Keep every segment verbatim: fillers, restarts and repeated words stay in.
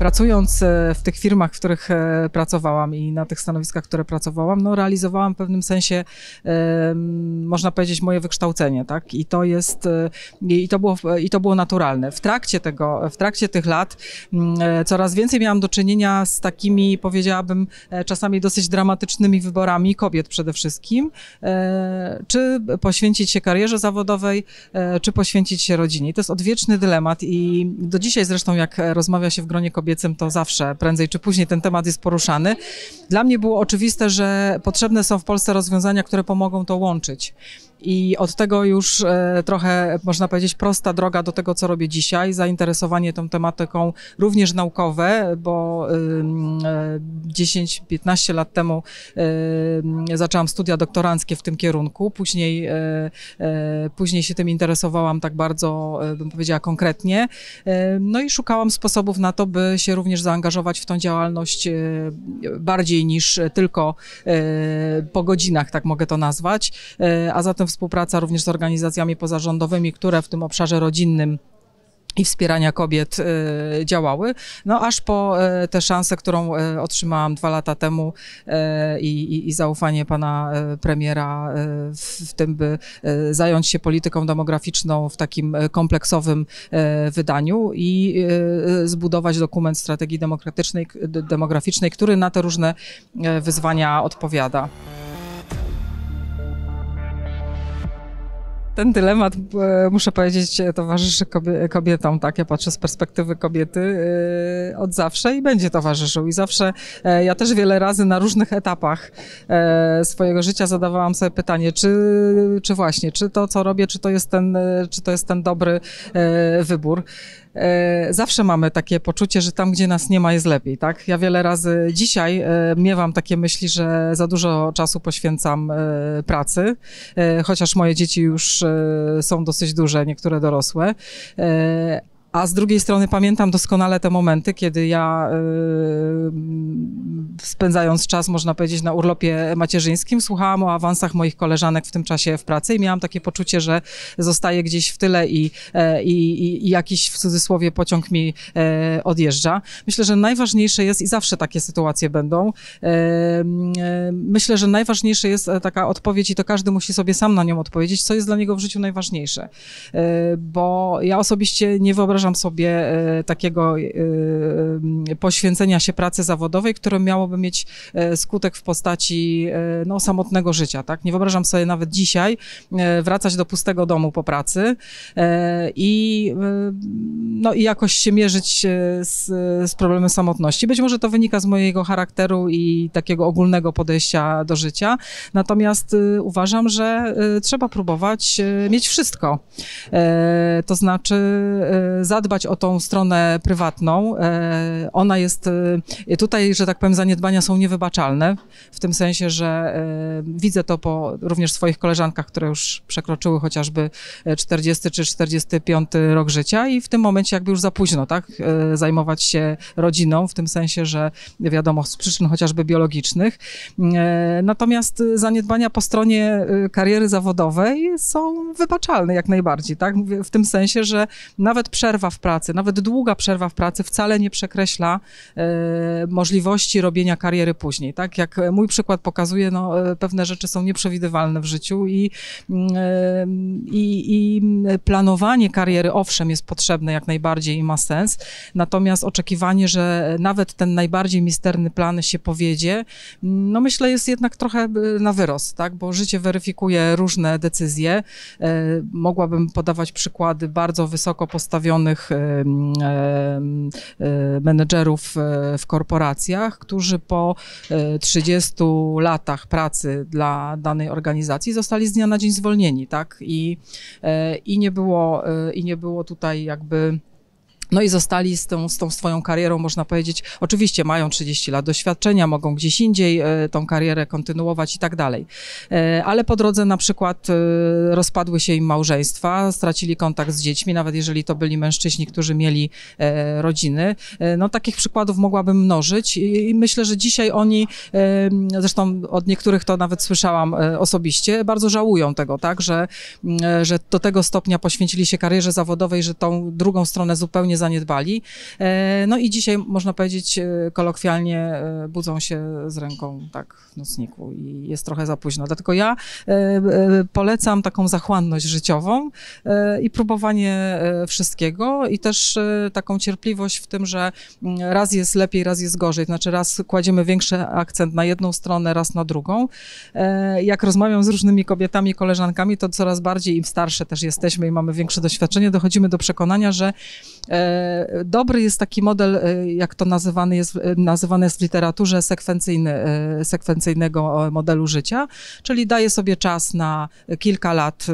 Pracując w tych firmach, w których pracowałam i na tych stanowiskach, które pracowałam, no realizowałam w pewnym sensie, można powiedzieć, moje wykształcenie, tak? I to jest, i to było, i to było naturalne. W trakcie tego, w trakcie tych lat coraz więcej miałam do czynienia z takimi, powiedziałabym, czasami dosyć dramatycznymi wyborami kobiet przede wszystkim, czy poświęcić się karierze zawodowej, czy poświęcić się rodzinie. I to jest odwieczny dylemat i do dzisiaj zresztą, jak rozmawia się w gronie kobiecym, to zawsze prędzej czy później ten temat jest poruszany. Dla mnie było oczywiste, że potrzebne są w Polsce rozwiązania, które pomogą to łączyć. I od tego już trochę, można powiedzieć, prosta droga do tego, co robię dzisiaj. Zainteresowanie tą tematyką również naukowe, bo dziesięć piętnaście lat temu zaczęłam studia doktoranckie w tym kierunku. Później, później się tym interesowałam tak bardzo, bym powiedziała, konkretnie. No i szukałam sposobów na to, by się również zaangażować w tą działalność bardziej niż tylko po godzinach, tak mogę to nazwać. A zatem współpraca również z organizacjami pozarządowymi, które w tym obszarze rodzinnym i wspierania kobiet y, działały, no aż po y, tę szansę, którą y, otrzymałam dwa lata temu y, i, i zaufanie pana y, premiera y, w, w tym, by y, zająć się polityką demograficzną w takim kompleksowym y, wydaniu i y, zbudować dokument strategii demokratycznej, demograficznej, który na te różne y, wyzwania odpowiada. Ten dylemat, muszę powiedzieć, towarzyszy kobietom, tak, ja patrzę z perspektywy kobiety od zawsze i będzie towarzyszył i zawsze, ja też wiele razy na różnych etapach swojego życia zadawałam sobie pytanie, czy, czy właśnie, czy to, co robię, czy to jest ten, czy to jest ten dobry wybór. Zawsze mamy takie poczucie, że tam, gdzie nas nie ma, jest lepiej, tak? Ja wiele razy dzisiaj miewam takie myśli, że za dużo czasu poświęcam pracy, chociaż moje dzieci już są dosyć duże, niektóre dorosłe. A z drugiej strony pamiętam doskonale te momenty, kiedy ja y, spędzając czas, można powiedzieć, na urlopie macierzyńskim, słuchałam o awansach moich koleżanek w tym czasie w pracy i miałam takie poczucie, że zostaję gdzieś w tyle i, i, i jakiś, w cudzysłowie, pociąg mi y, odjeżdża. Myślę, że najważniejsze jest, i zawsze takie sytuacje będą, y, y, myślę, że najważniejsza jest taka odpowiedź i to każdy musi sobie sam na nią odpowiedzieć, co jest dla niego w życiu najważniejsze. Y, bo ja osobiście nie wyobrażam sobie takiego poświęcenia się pracy zawodowej, które miałoby mieć skutek w postaci no, samotnego życia, tak? Nie wyobrażam sobie nawet dzisiaj wracać do pustego domu po pracy i, no, i jakoś się mierzyć z, z problemem samotności. Być może to wynika z mojego charakteru i takiego ogólnego podejścia do życia, natomiast uważam, że trzeba próbować mieć wszystko. To znaczy zadbać o tą stronę prywatną. Ona jest, tutaj, że tak powiem, zaniedbania są niewybaczalne, w tym sensie, że widzę to po również swoich koleżankach, które już przekroczyły chociażby czterdziesty czy czterdziesty piąty rok życia i w tym momencie jakby już za późno, tak, zajmować się rodziną, w tym sensie, że wiadomo, z przyczyn chociażby biologicznych. Natomiast zaniedbania po stronie kariery zawodowej są wybaczalne jak najbardziej, tak, w tym sensie, że nawet przerwa w pracy, nawet długa przerwa w pracy wcale nie przekreśla y, możliwości robienia kariery później, tak? Jak mój przykład pokazuje, no, pewne rzeczy są nieprzewidywalne w życiu i, i y, y, y planowanie kariery, owszem, jest potrzebne jak najbardziej i ma sens, natomiast oczekiwanie, że nawet ten najbardziej misterny plan się powiedzie, no myślę, jest jednak trochę na wyrost, tak? Bo życie weryfikuje różne decyzje. Y, mogłabym podawać przykłady bardzo wysoko postawionych postawionych menedżerów w korporacjach, którzy po trzydziestu latach pracy dla danej organizacji zostali z dnia na dzień zwolnieni, tak? I, i, nie, było, i nie było tutaj jakby... No i zostali z tą, z tą swoją karierą, można powiedzieć, oczywiście mają trzydzieści lat doświadczenia, mogą gdzieś indziej tą karierę kontynuować i tak dalej. Ale po drodze na przykład rozpadły się im małżeństwa, stracili kontakt z dziećmi, nawet jeżeli to byli mężczyźni, którzy mieli rodziny. No takich przykładów mogłabym mnożyć i myślę, że dzisiaj oni, zresztą od niektórych to nawet słyszałam osobiście, bardzo żałują tego, tak, że, że do tego stopnia poświęcili się karierze zawodowej, że tą drugą stronę zupełnie zaniedbali. No i dzisiaj, można powiedzieć, kolokwialnie budzą się z ręką tak w nocniku i jest trochę za późno. Dlatego ja polecam taką zachłanność życiową i próbowanie wszystkiego i też taką cierpliwość w tym, że raz jest lepiej, raz jest gorzej. Znaczy raz kładziemy większy akcent na jedną stronę, raz na drugą. Jak rozmawiam z różnymi kobietami, koleżankami, to coraz bardziej, im starsze też jesteśmy i mamy większe doświadczenie, dochodzimy do przekonania, że dobry jest taki model, jak to nazywany jest, nazywane jest w literaturze, sekwencyjny, sekwencyjnego modelu życia, czyli daje sobie czas na kilka lat,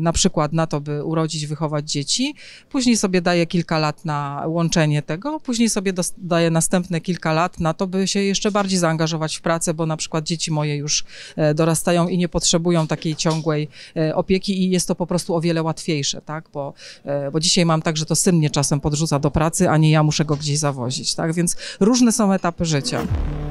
na przykład na to, by urodzić, wychować dzieci, później sobie daje kilka lat na łączenie tego, później sobie daje następne kilka lat na to, by się jeszcze bardziej zaangażować w pracę, bo na przykład dzieci moje już dorastają i nie potrzebują takiej ciągłej opieki i jest to po prostu o wiele łatwiejsze, tak, bo, bo dzisiaj mam tak, że to syn mnie czasem podrzuca do pracy, a nie ja muszę go gdzieś zawozić, tak, więc różne są etapy życia.